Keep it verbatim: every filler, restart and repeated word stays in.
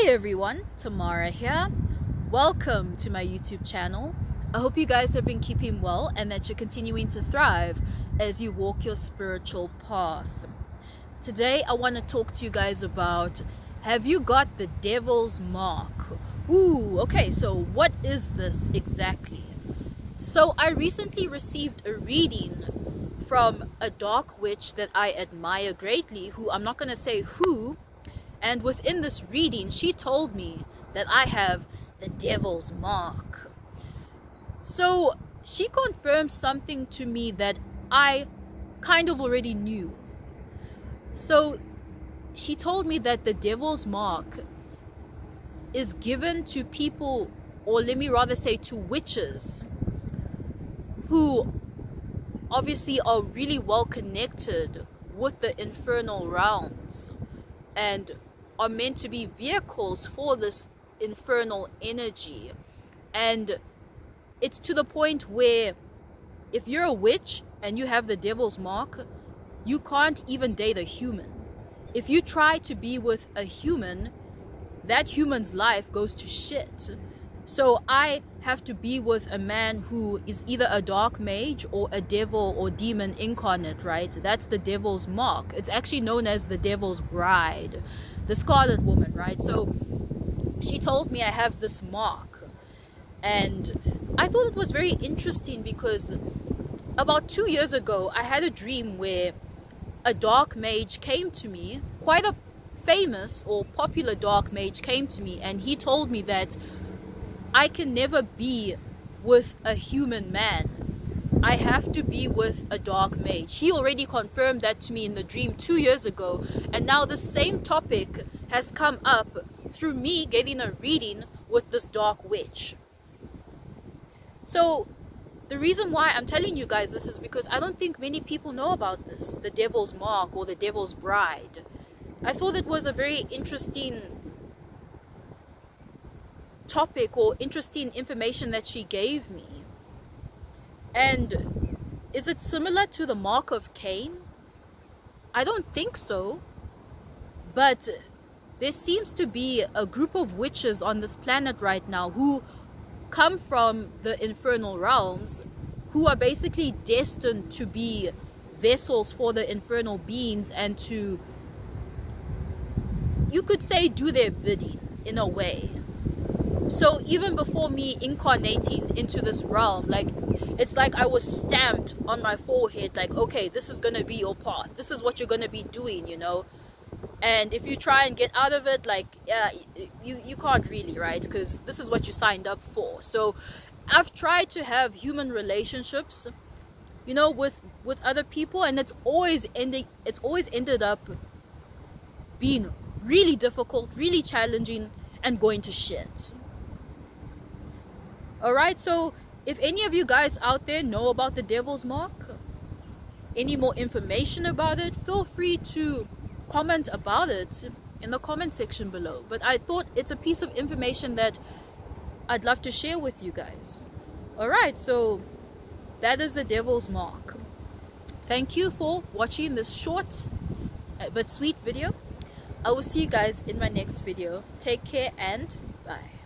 Hey everyone, Tamara here. Welcome to my YouTube channel. I hope you guys have been keeping well and that you're continuing to thrive as you walk your spiritual path. Today I want to talk to you guys about, have you got the Devil's Mark? Ooh, okay, so what is this exactly? So I recently received a reading from a dark witch that I admire greatly, who I'm not going to say who, and within this reading she told me that I have the Devil's Mark. So she confirmed something to me that I kind of already knew. So she told me that the Devil's Mark is given to people, or let me rather say to witches, who obviously are really well connected with the infernal realms and are meant to be vehicles for this infernal energy. And it's to the point where if you're a witch and you have the Devil's Mark, you can't even date a human. If you try to be with a human, that human's life goes to shit. So I have to be with a man who is either a dark mage or a devil or demon incarnate, right? That's the Devil's Mark. It's actually known as the Devil's Bride, the Scarlet Woman, right? So she told me I have this mark, and I thought it was very interesting because about two years ago I had a dream where a dark mage came to me, quite a famous or popular dark mage came to me, and he told me that I can never be with a human man. I have to be with a dark mage. He already confirmed that to me in the dream two years ago. And now the same topic has come up through me getting a reading with this dark witch. So the reason why I'm telling you guys this is because I don't think many people know about this, the Devil's Mark or the Devil's Bride. I thought it was a very interesting topic or interesting information that she gave me. And is it similar to the Mark of Cain? I don't think so, but there seems to be a group of witches on this planet right now who come from the infernal realms, who are basically destined to be vessels for the infernal beings and to, you could say, do their bidding in a way. So even before me incarnating into this realm, like, it's like I was stamped on my forehead, like, okay, this is going to be your path. This is what you're going to be doing, you know. And if you try and get out of it, like, yeah, you, you can't really, right? Because this is what you signed up for. So I've tried to have human relationships, you know, with, with other people. And it's always ending, it's always ended up being really difficult, really challenging, and going to shit. Alright, so if any of you guys out there know about the Devil's Mark, any more information about it, feel free to comment about it in the comment section below. But I thought it's a piece of information that I'd love to share with you guys. Alright, so that is the Devil's Mark. Thank you for watching this short but sweet video. I will see you guys in my next video. Take care and bye.